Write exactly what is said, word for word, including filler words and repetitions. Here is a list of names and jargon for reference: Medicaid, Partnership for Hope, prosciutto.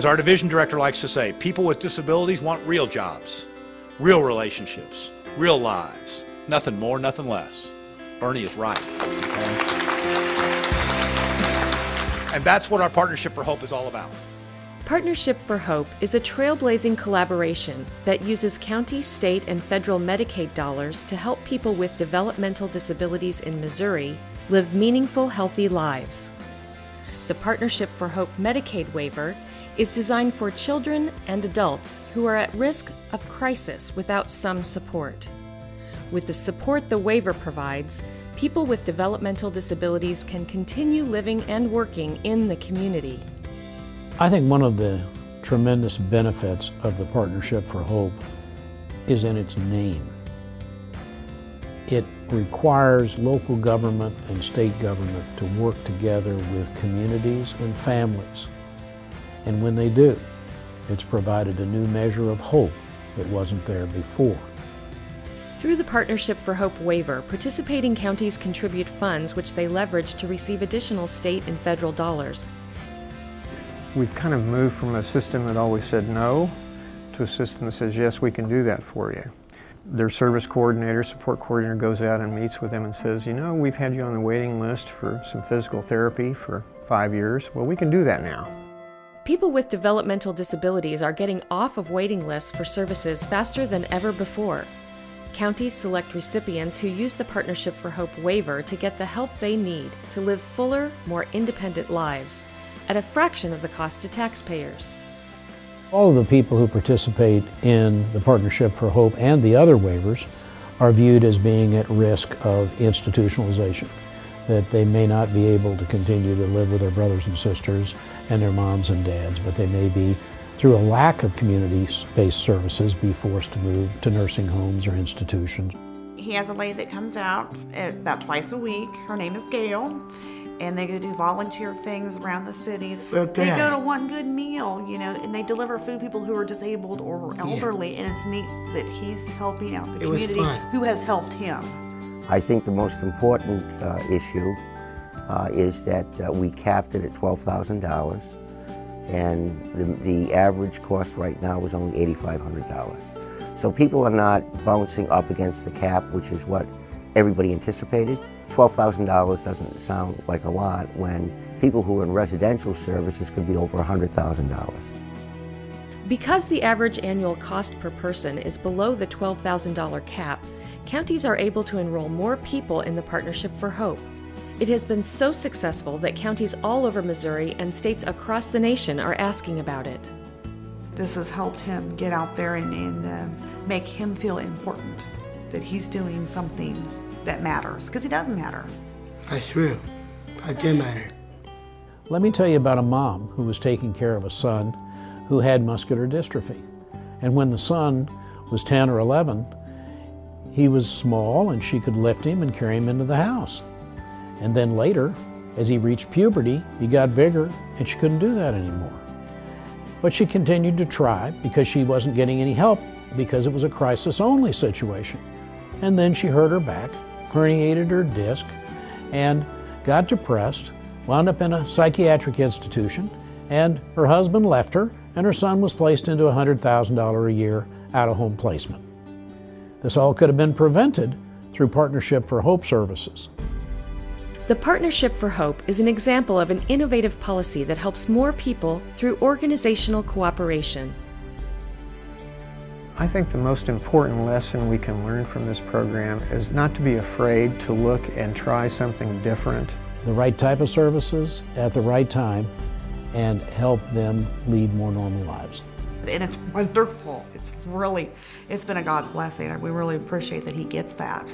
As our division director likes to say, people with disabilities want real jobs, real relationships, real lives. Nothing more, nothing less. Bernie is right. Okay? And that's what our Partnership for Hope is all about. Partnership for Hope is a trailblazing collaboration that uses county, state, and federal Medicaid dollars to help people with developmental disabilities in Missouri live meaningful, healthy lives. The Partnership for Hope Medicaid waiver is designed for children and adults who are at risk of crisis without some support. With the support the waiver provides, people with developmental disabilities can continue living and working in the community. I think one of the tremendous benefits of the Partnership for Hope is in its name. It requires local government and state government to work together with communities and families. And when they do, it's provided a new measure of hope that wasn't there before. Through the Partnership for Hope waiver, participating counties contribute funds which they leverage to receive additional state and federal dollars. We've kind of moved from a system that always said no to a system that says, yes, we can do that for you. Their service coordinator, support coordinator goes out and meets with them and says, you know, we've had you on the waiting list for some physical therapy for five years. Well, we can do that now. People with developmental disabilities are getting off of waiting lists for services faster than ever before. Counties select recipients who use the Partnership for Hope waiver to get the help they need to live fuller, more independent lives, at a fraction of the cost to taxpayers. All of the people who participate in the Partnership for Hope and the other waivers are viewed as being at risk of institutionalization, that they may not be able to continue to live with their brothers and sisters and their moms and dads, but they may be, through a lack of community-based services, be forced to move to nursing homes or institutions. He has a lady that comes out about twice a week. Her name is Gail. And they go do volunteer things around the city. Okay. They go to One Good Meal, you know, and they deliver food to people who are disabled or elderly, yeah. And it's neat that he's helping out the it community who has helped him. I think the most important uh, issue uh, is that uh, we capped it at twelve thousand dollars, and the, the average cost right now is only eight thousand five hundred dollars. So people are not bouncing up against the cap, which is what everybody anticipated. twelve thousand dollars doesn't sound like a lot when people who are in residential services could be over one hundred thousand dollars. Because the average annual cost per person is below the twelve thousand dollar cap, counties are able to enroll more people in the Partnership for Hope. It has been so successful that counties all over Missouri and states across the nation are asking about it. This has helped him get out there and, and uh, make him feel important, that he's doing something that matters, because he does matter. That's true. I do matter. Let me tell you about a mom who was taking care of a son who had muscular dystrophy. And when the son was ten or eleven, he was small and she could lift him and carry him into the house. And then later, as he reached puberty, he got bigger and she couldn't do that anymore. But she continued to try because she wasn't getting any help because it was a crisis-only situation. And then she hurt her back, herniated her disc, and got depressed, wound up in a psychiatric institution, and her husband left her, and her son was placed into a one hundred thousand dollars a year out-of-home placement. This all could have been prevented through Partnership for Hope services. The Partnership for Hope is an example of an innovative policy that helps more people through organizational cooperation. I think the most important lesson we can learn from this program is not to be afraid to look and try something different. The right type of services at the right time and help them lead more normal lives. And it's wonderful. It's really, it's been a God's blessing. We really appreciate that he gets that.